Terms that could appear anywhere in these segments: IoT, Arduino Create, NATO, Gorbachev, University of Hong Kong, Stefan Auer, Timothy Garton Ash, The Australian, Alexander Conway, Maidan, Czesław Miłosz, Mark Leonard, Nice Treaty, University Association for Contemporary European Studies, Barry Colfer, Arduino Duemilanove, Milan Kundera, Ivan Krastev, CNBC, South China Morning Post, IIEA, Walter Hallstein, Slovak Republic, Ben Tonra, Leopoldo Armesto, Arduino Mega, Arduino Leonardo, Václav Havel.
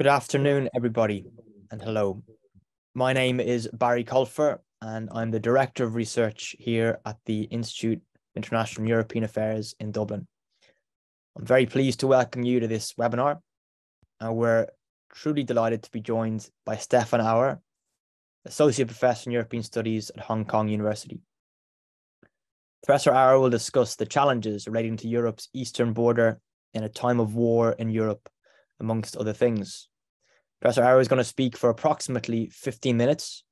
Good afternoon, everybody, and hello. My name is Barry Colfer, and I'm the Director of Research here at the Institute of International and European Affairs in Dublin. I'm very pleased to welcome you to this webinar, and we're truly delighted to be joined by Stefan Auer, Associate Professor in European Studies at Hong Kong University. Professor Auer will discuss the challenges relating to Europe's eastern border in a time of war in Europe, amongst other things. Professor Auer is going to speak for approximately 15 minutes,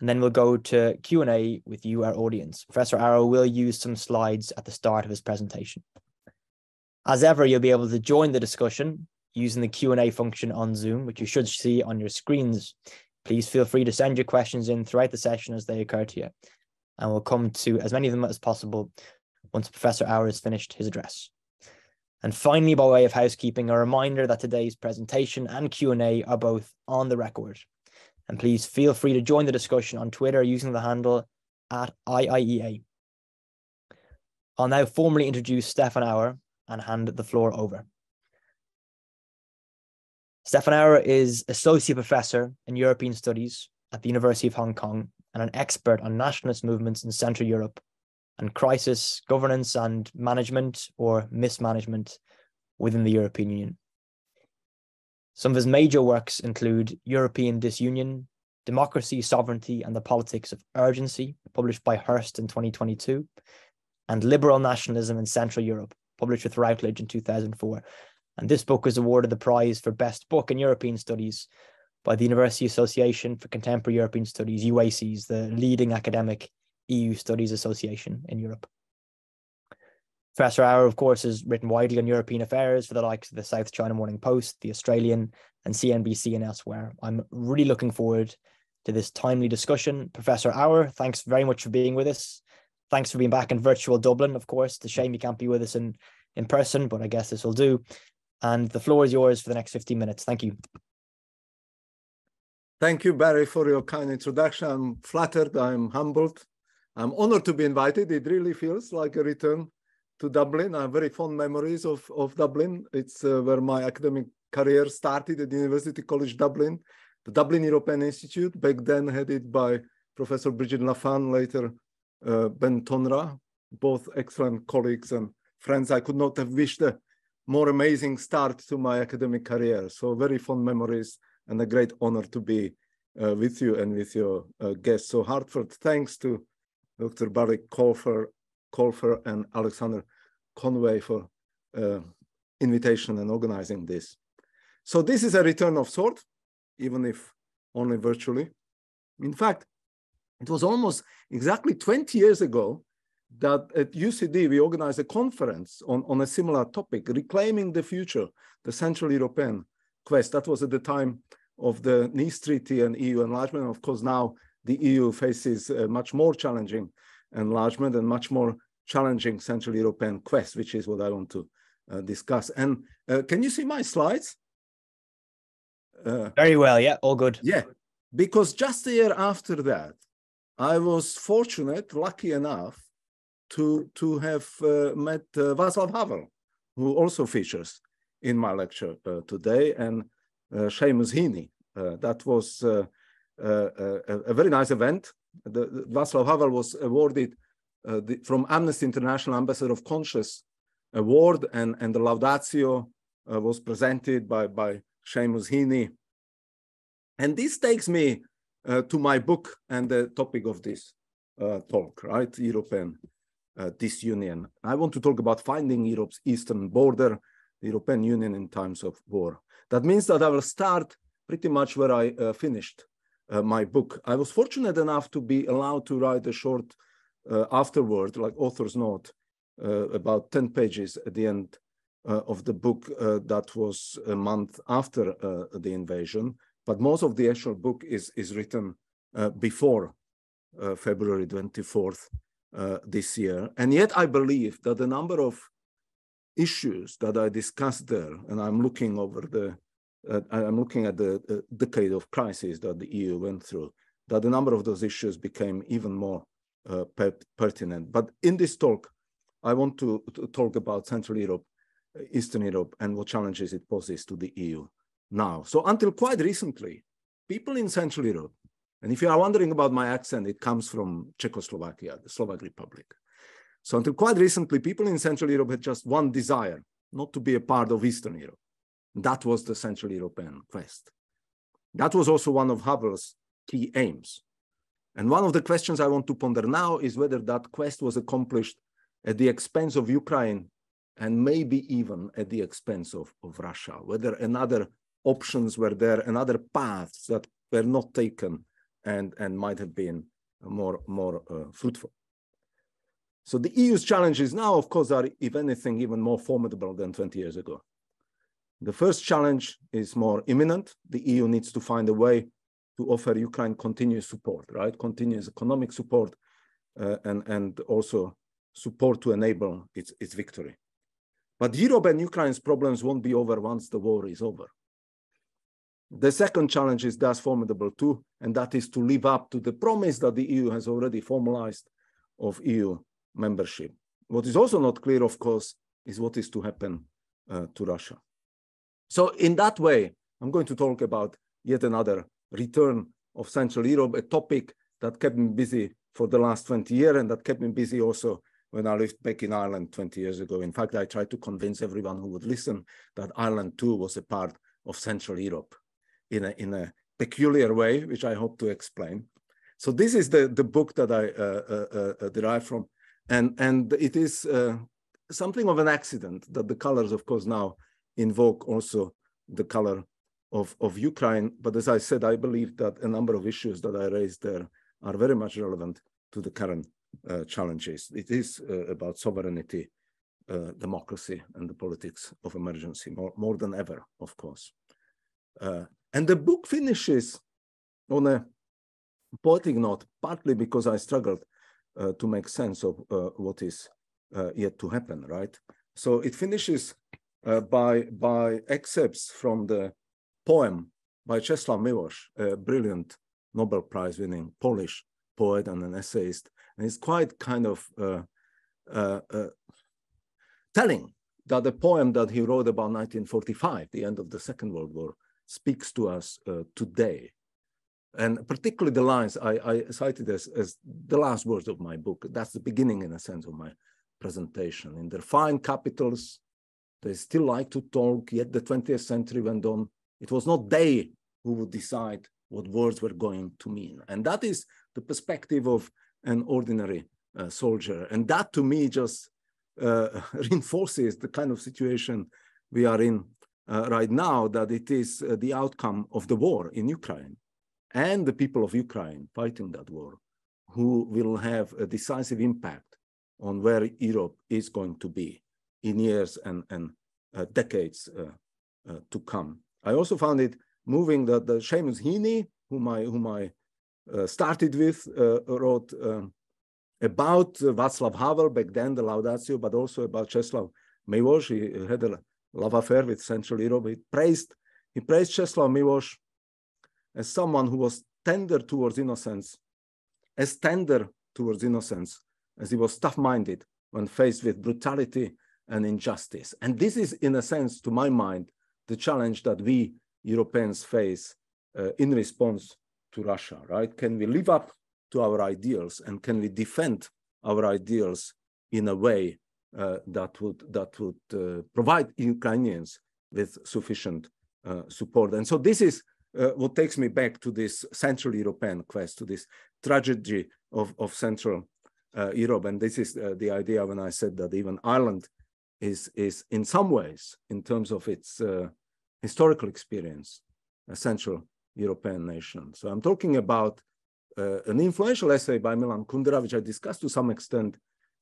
and then we'll go to Q&A with you, our audience. Professor Auer will use some slides at the start of his presentation. As ever, you'll be able to join the discussion using the Q&A function on Zoom, which you should see on your screens. Please feel free to send your questions in throughout the session as they occur to you, and we'll come to as many of them as possible once Professor Auer has finished his address. And finally, by way of housekeeping, a reminder that today's presentation and Q&A are both on the record. And please feel free to join the discussion on Twitter using the handle @IIEA. I'll now formally introduce Stefan Auer and hand the floor over. Stefan Auer is Associate Professor in European Studies at the University of Hong Kong and an expert on nationalist movements in Central Europe and crisis, governance and management or mismanagement within the European Union. Some of his major works include European Disunion, Democracy, Sovereignty and the Politics of Urgency, published by Hurst in 2022, and Liberal Nationalism in Central Europe, published with Routledge in 2004. And this book was awarded the prize for Best Book in European Studies by the University Association for Contemporary European Studies, UACES, the leading academic EU Studies Association in Europe. Professor Auer, of course, has written widely on European affairs for the likes of the South China Morning Post, The Australian, and CNBC and elsewhere. I'm really looking forward to this timely discussion. Professor Auer, thanks very much for being with us. Thanks for being back in virtual Dublin, of course. It's a shame you can't be with us in person, but I guess this will do. And the floor is yours for the next 15 minutes. Thank you. Thank you, Barry, for your kind introduction. I'm flattered, I'm humbled. I'm honored to be invited. It really feels like a return to Dublin. I have very fond memories of Dublin. It's where my academic career started at University College Dublin, the Dublin European Institute, back then headed by Professor Brigid Laffan, later Ben Tonra, both excellent colleagues and friends. I could not have wished a more amazing start to my academic career. So very fond memories and a great honor to be with you and with your guests. So heartfelt thanks to Dr. Barry Colfer and Alexander Conway for invitation and organizing this. So this is a return of sort, even if only virtually. In fact, it was almost exactly 20 years ago that at UCD, we organized a conference on a similar topic, Reclaiming the Future, the Central European Quest. That was at the time of the Nice Treaty and EU enlargement. Of course, now the EU faces a much more challenging enlargement and much more challenging Central European quest, which is what I want to discuss. And can you see my slides? Very well, yeah, all good. Yeah, because just a year after that, I was fortunate, lucky enough, to have met Václav Havel, who also features in my lecture today, and Seamus Heaney. That was a very nice event. Václav Havel was awarded from Amnesty International Ambassador of Conscience Award, and the Laudatio was presented by Seamus Heaney. And this takes me to my book and the topic of this talk, right? European Disunion. I want to talk about finding Europe's eastern border, the European Union in times of war. That means that I will start pretty much where I finished my book. I was fortunate enough to be allowed to write a short afterword, like author's note, about 10 pages at the end of the book. That was a month after the invasion, but most of the actual book is written before February 24th this year. And yet I believe that the number of issues that I discussed there, and I'm looking over the I'm looking at the decade of crisis that the EU went through, that a number of those issues became even more pertinent. But in this talk, I want to talk about Central Europe, Eastern Europe, and what challenges it poses to the EU now. So until quite recently, people in Central Europe, and if you are wondering about my accent, it comes from Czechoslovakia, the Slovak Republic. So until quite recently, people in Central Europe had just one desire, not to be a part of Eastern Europe. That was the Central European quest. That was also one of Havel's key aims. And one of the questions I want to ponder now is whether that quest was accomplished at the expense of Ukraine and maybe even at the expense of Russia, whether another options were there, another paths that were not taken and might have been more fruitful. So the EU's challenges now, of course, are, if anything, even more formidable than 20 years ago. The first challenge is more imminent. The EU needs to find a way to offer Ukraine continuous support, right? Continuous economic support and also support to enable its victory. But Europe and Ukraine's problems won't be over once the war is over. The second challenge is thus formidable too, and that is to live up to the promise that the EU has already formalized of EU membership. What is also not clear, of course, is what is to happen to Russia. So in that way, I'm going to talk about yet another return of Central Europe, a topic that kept me busy for the last 20 years and that kept me busy also when I lived back in Ireland 20 years ago. In fact, I tried to convince everyone who would listen that Ireland too was a part of Central Europe in a peculiar way, which I hope to explain. So this is the book that I derived from. And it is something of an accident that the colors, of course, now invoke also the color of Ukraine. But as I said, I believe that a number of issues that I raised there are very much relevant to the current challenges. It is about sovereignty, democracy, and the politics of emergency, more than ever, of course. And the book finishes on a poetic note, partly because I struggled to make sense of what is yet to happen, right? So it finishes by excerpts from the poem by Czesław Miłosz, a brilliant Nobel Prize winning Polish poet and an essayist. And it's quite kind of telling that the poem that he wrote about 1945, the end of the Second World War, speaks to us today. And particularly the lines I cited as the last words of my book. That's the beginning, in a sense, of my presentation. In their fine capitals, they still like to talk, yet the 20th century went on. It was not they who would decide what words were going to mean. And that is the perspective of an ordinary soldier. And that, to me, just reinforces the kind of situation we are in right now, that it is the outcome of the war in Ukraine, and the people of Ukraine fighting that war, who will have a decisive impact on where Europe is going to be in years and decades to come. I also found it moving that the Seamus Heaney, whom I started with, wrote about Václav Havel back then, the Laudatio, but also about Czesław Miłosz. He had a love affair with Central Europe. He praised Czesław Miłosz as someone who was tender towards innocence as he was tough-minded when faced with brutality and injustice. And this is, in a sense, to my mind, the challenge that we Europeans face in response to Russia, right? Can we live up to our ideals, and can we defend our ideals in a way that would provide Ukrainians with sufficient support? And so this is what takes me back to this Central European quest, to this tragedy of Central Europe. And this is the idea when I said that even Ireland is in some ways, in terms of its historical experience, a Central European nation. So I'm talking about an influential essay by Milan Kundera, which I discussed to some extent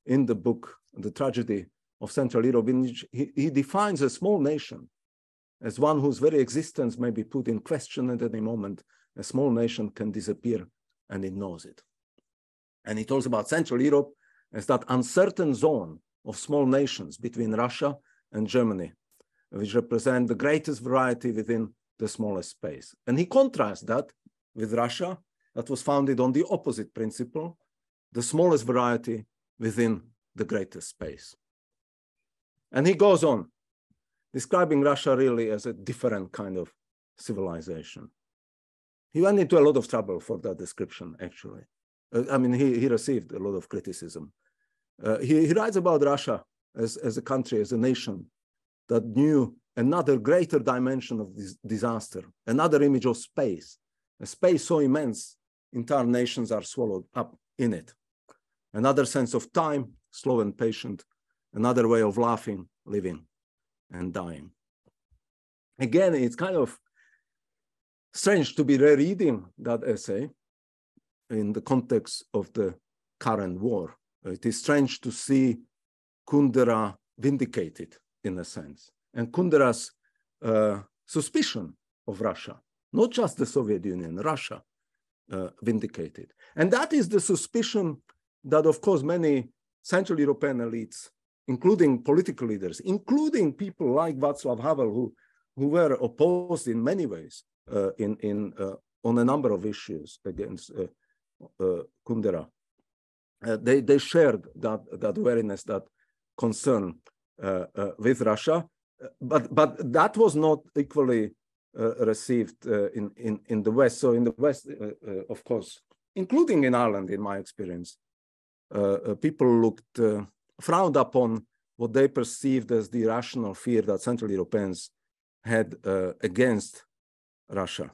in the book, The Tragedy of Central Europe, in which he defines a small nation as one whose very existence may be put in question at any moment. A small nation can disappear, and it knows it. And he talks about Central Europe as that uncertain zone of small nations between Russia and Germany, which represent the greatest variety within the smallest space. And he contrasts that with Russia, that was founded on the opposite principle, the smallest variety within the greatest space. And he goes on, describing Russia really as a different kind of civilization. He went into a lot of trouble for that description, actually. I mean, he received a lot of criticism. He writes about Russia as a country, as a nation that knew another greater dimension of this disaster, another image of space, a space so immense, entire nations are swallowed up in it. Another sense of time, slow and patient, another way of laughing, living, and dying. Again, it's kind of strange to be rereading that essay in the context of the current war. It is strange to see Kundera vindicated, in a sense, and Kundera's suspicion of Russia, not just the Soviet Union, Russia, vindicated. And that is the suspicion that, of course, many Central European elites, including political leaders, including people like Václav Havel, who were opposed in many ways on a number of issues against Kundera. They shared that wariness, that concern with Russia, but that was not equally received in the West. So in the West, of course, including in Ireland, in my experience, people frowned upon what they perceived as the irrational fear that Central Europeans had against Russia.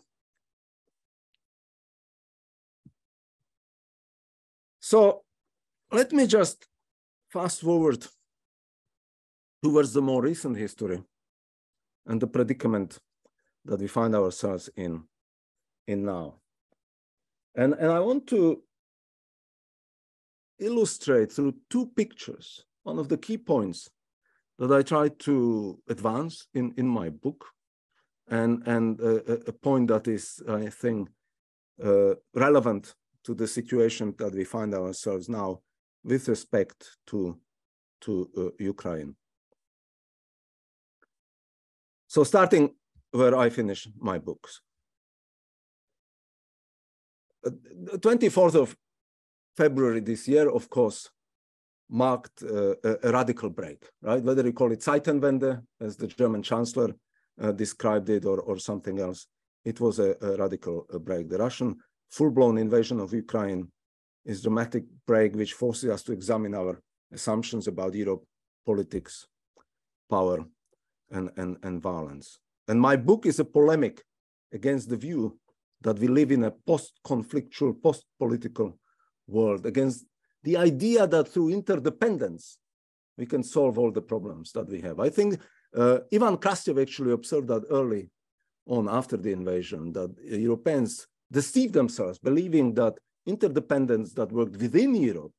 So let me just fast forward towards the more recent history and the predicament that we find ourselves in now. And I want to illustrate through two pictures one of the key points that I try to advance in my book, and a point that is, I think, relevant to the situation that we find ourselves now with respect to Ukraine. So starting where I finish my books. 24th of February this year, of course, marked a radical break, right? Whether you call it Zeitenwende, as the German chancellor described it, or something else, it was a radical break. The Russian full-blown invasion of Ukraine is a dramatic break which forces us to examine our assumptions about Europe, politics, power, and violence. And my book is a polemic against the view that we live in a post-conflictual, post-political world, against the idea that through interdependence, we can solve all the problems that we have. I think Ivan Krastev actually observed that early on after the invasion, that Europeans deceived themselves, believing that interdependence that worked within Europe,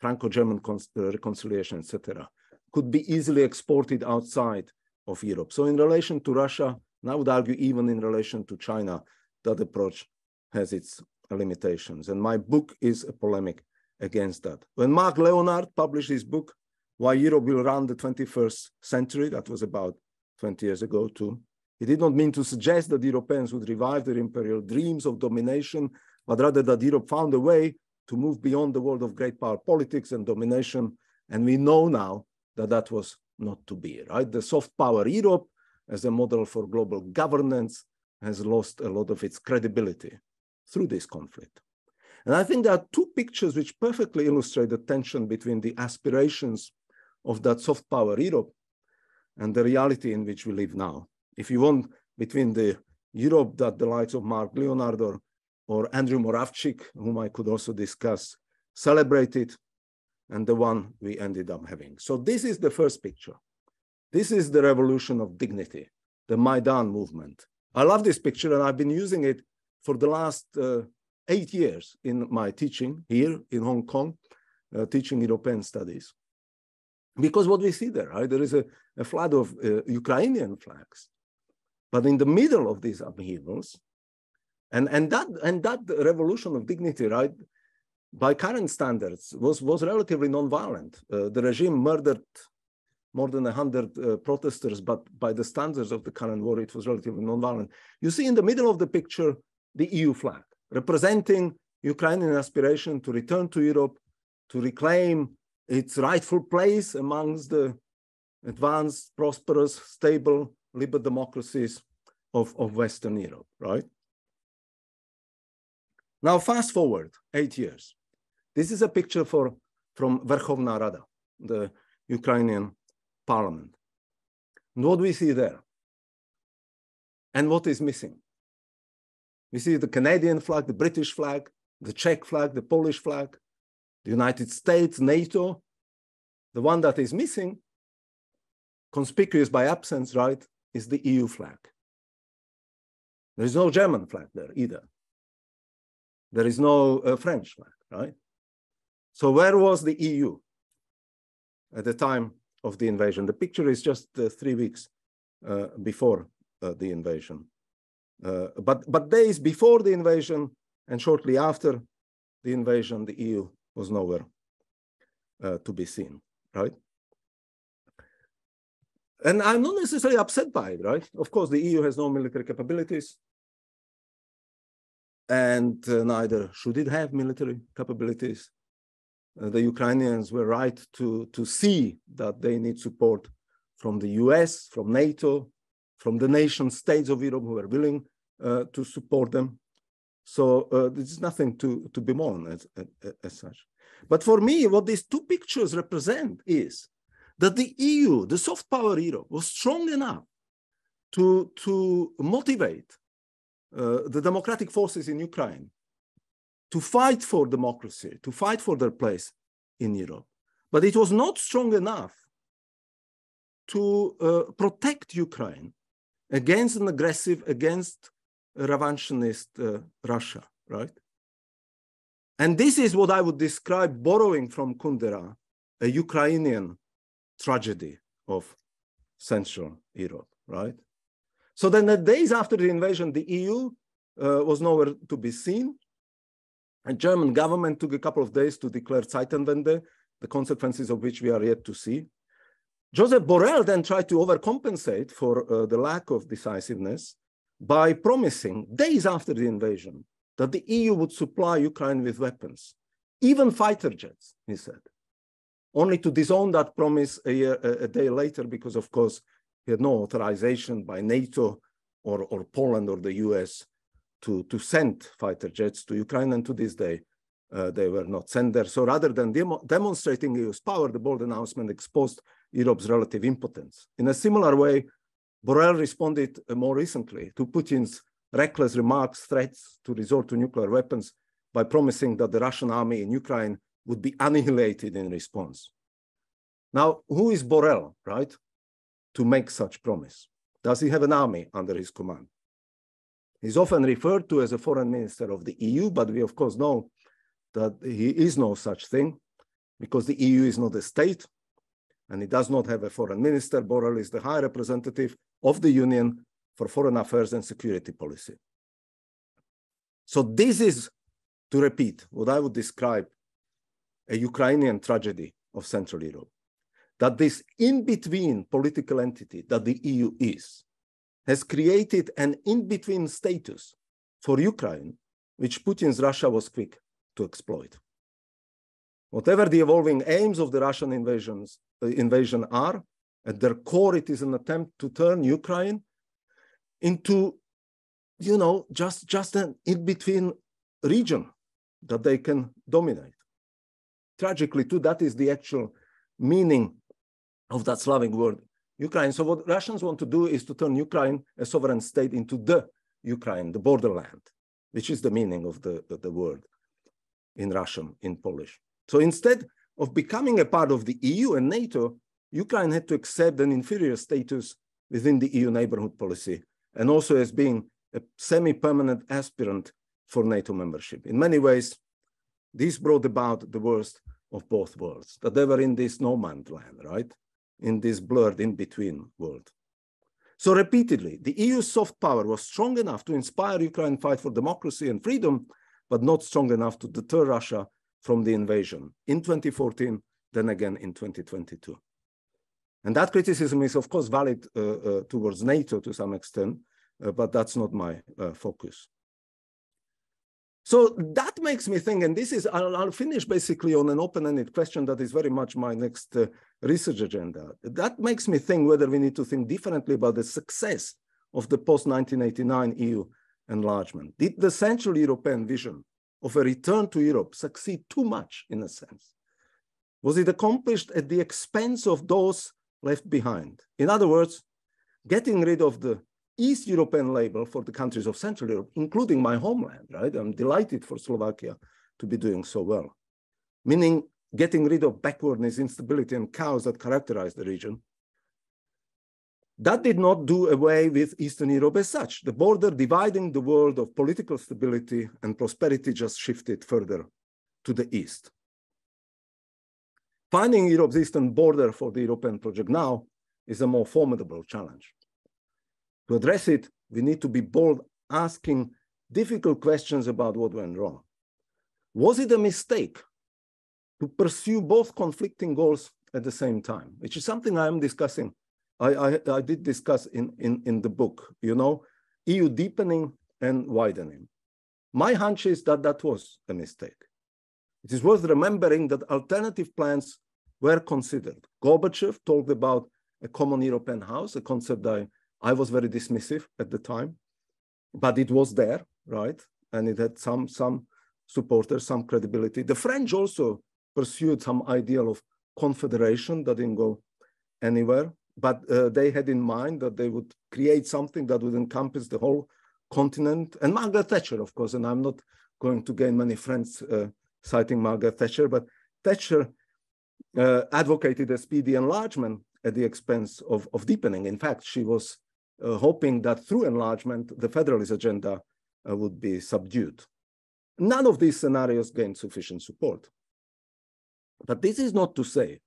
Franco-German reconciliation, etc., could be easily exported outside of Europe. So in relation to Russia, and I would argue even in relation to China, that approach has its limitations. And my book is a polemic against that. When Mark Leonard published his book, Why Europe Will Run the 21st Century, that was about 20 years ago too, he did not mean to suggest that Europeans would revive their imperial dreams of domination, but rather that Europe found a way to move beyond the world of great power politics and domination. And we know now that that was not to be, right? The soft power Europe as a model for global governance has lost a lot of its credibility through this conflict. And I think there are two pictures which perfectly illustrate the tension between the aspirations of that soft power Europe and the reality in which we live now. If you want, between the Europe that the likes of Mark Leonard or Andrew Moravchik, whom I could also discuss, celebrated, and the one we ended up having. So this is the first picture. This is the revolution of dignity, the Maidan movement. I love this picture, and I've been using it for the last 8 years in my teaching here in Hong Kong, teaching European studies. Because what we see there, right? There is a flood of Ukrainian flags, but in the middle of these upheavals, and that revolution of dignity, right? By current standards, was relatively non-violent. The regime murdered more than 100 protesters, but by the standards of the current war, it was relatively non-violent. You see in the middle of the picture, the EU flag, representing Ukrainian aspiration to return to Europe, to reclaim its rightful place amongst the advanced, prosperous, stable, liberal democracies of Western Europe, right? Now, fast forward 8 years. This is a picture from Verkhovna Rada, the Ukrainian parliament. And what do we see there? And what is missing? We see the Canadian flag, the British flag, the Czech flag, the Polish flag, the United States, NATO. The one that is missing, conspicuous by absence, right, is the EU flag. There is no German flag there either. There is no French flag, right? So where was the EU at the time of the invasion? The picture is just 3 weeks before the invasion. But days before the invasion and shortly after the invasion, the EU was nowhere to be seen, right? And I'm not necessarily upset by it, right? Of course, the EU has no military capabilities, and neither should it have military capabilities. The Ukrainians were right to see that they need support from the US, from NATO, from the nation states of Europe who are willing to support them. So there's nothing to bemoan as such. But for me, what these two pictures represent is that the EU, the soft power Europe, was strong enough to motivate the democratic forces in Ukraine to fight for democracy, to fight for their place in Europe. But it was not strong enough to protect Ukraine against an aggressive, against a revanchist Russia, right? And this is what I would describe, borrowing from Kundera, a Ukrainian tragedy of Central Europe, right? So then the days after the invasion, the EU was nowhere to be seen. The German government took a couple of days to declare Zeitenwende, the consequences of which we are yet to see. Joseph Borrell then tried to overcompensate for the lack of decisiveness by promising, days after the invasion, that the EU would supply Ukraine with weapons, even fighter jets, he said, only to disown that promise a day later because, of course, he had no authorization by NATO or Poland or the US to send fighter jets to Ukraine, and to this day, they were not sent there. So rather than demonstrating EU's power, the bold announcement exposed Europe's relative impotence. In a similar way, Borrell responded more recently to Putin's reckless remarks, threats to resort to nuclear weapons, by promising that the Russian army in Ukraine would be annihilated in response. Now, who is Borrell, right, to make such promise? Does he have an army under his command? He's often referred to as a foreign minister of the EU, but we of course know that he is no such thing, because the EU is not a state and it does not have a foreign minister. Borrell is the high representative of the Union for foreign affairs and security policy. So this is, to repeat, what I would describe a Ukrainian tragedy of Central Europe, that this in-between political entity that the EU is has created an in-between status for Ukraine, which Putin's Russia was quick to exploit. Whatever the evolving aims of the Russian invasion are, at their core, it is an attempt to turn Ukraine into, you know, just an in-between region that they can dominate. Tragically, too, that is the actual meaning of that Slavic word, Ukraine. So what Russians want to do is to turn Ukraine, a sovereign state, into the Ukraine, the borderland, which is the meaning of the word in Russian, in Polish. So instead of becoming a part of the EU and NATO, Ukraine had to accept an inferior status within the EU neighborhood policy, and also as being a semi-permanent aspirant for NATO membership. In many ways, this brought about the worst of both worlds, that they were in this no man's land, right? In this blurred in-between world. So repeatedly, the EU's soft power was strong enough to inspire Ukraine to fight for democracy and freedom, but not strong enough to deter Russia from the invasion in 2014, then again in 2022. And that criticism is, of course, valid towards NATO to some extent, but that's not my focus. So that makes me think, and this is, I'll finish basically on an open-ended question that is very much my next research agenda. That makes me think whether we need to think differently about the success of the post-1989 EU enlargement? Did the Central European vision of a return to Europe succeed too much, in a sense? Was it accomplished at the expense of those left behind? In other words, getting rid of the East European label for the countries of Central Europe, including my homeland, right? I'm delighted for Slovakia to be doing so well. Meaning getting rid of backwardness, instability, and chaos that characterize the region. That did not do away with Eastern Europe as such. The border dividing the world of political stability and prosperity just shifted further to the East. Finding Europe's Eastern border for the European project now is a more formidable challenge. To address it, we need to be bold, asking difficult questions about what went wrong. Was it a mistake to pursue both conflicting goals at the same time, which is something I am discussing? I did discuss in the book, you know, EU deepening and widening. My hunch is that that was a mistake. It is worth remembering that alternative plans were considered. Gorbachev talked about a common European house, a concept I was very dismissive at the time, but it was there, right? And it had some supporters, some credibility. The French also pursued some ideal of confederation that didn't go anywhere, but they had in mind that they would create something that would encompass the whole continent. And Margaret Thatcher, of course, and I'm not going to gain many friends citing Margaret Thatcher, but Thatcher advocated a speedy enlargement at the expense of deepening. In fact, she was hoping that through enlargement, the federalist agenda would be subdued. None of these scenarios gained sufficient support. But this is not to say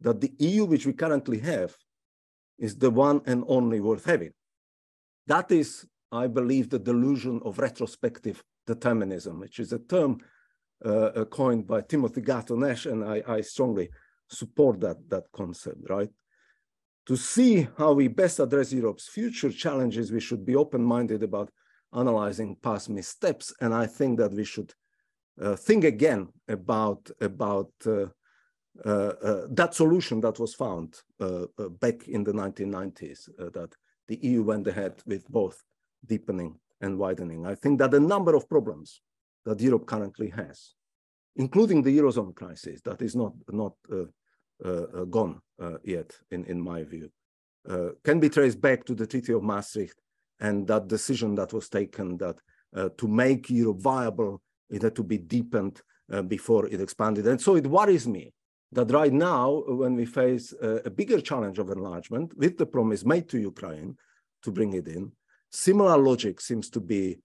that the EU which we currently have is the one and only worth having. That is, I believe, the delusion of retrospective determinism, which is a term coined by Timothy Garton Ash, and I strongly support that concept, right? To see how we best address Europe's future challenges, we should be open-minded about analyzing past missteps. And I think that we should think again about that solution that was found back in the 1990s, that the EU went ahead with both deepening and widening. I think that the number of problems that Europe currently has, including the Eurozone crisis, that is not gone yet, in my view, can be traced back to the Treaty of Maastricht and that decision that was taken that to make Europe viable, it had to be deepened before it expanded. And so it worries me that right now, when we face a bigger challenge of enlargement with the promise made to Ukraine to bring it in, similar logic seems to be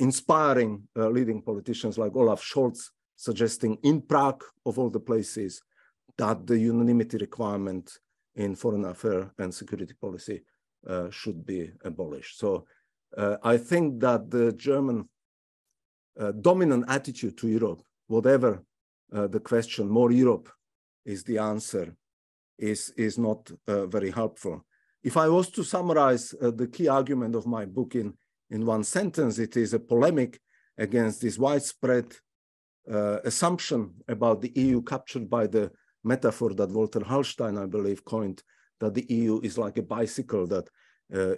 inspiring leading politicians like Olaf Scholz, suggesting in Prague, of all the places, that the unanimity requirement in foreign affairs and security policy should be abolished. So I think that the German dominant attitude to Europe, whatever the question, more Europe is the answer, is not very helpful. If I was to summarize the key argument of my book in one sentence, it is a polemic against this widespread assumption about the EU captured by the metaphor that Walter Hallstein, I believe, coined, that the EU is like a bicycle that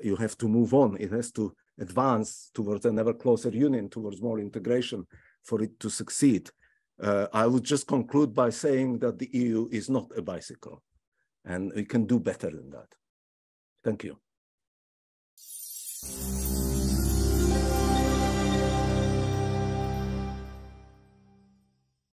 you have to move on. It has to advance towards an ever closer union, towards more integration for it to succeed. I would just conclude by saying that the EU is not a bicycle, and we can do better than that. Thank you.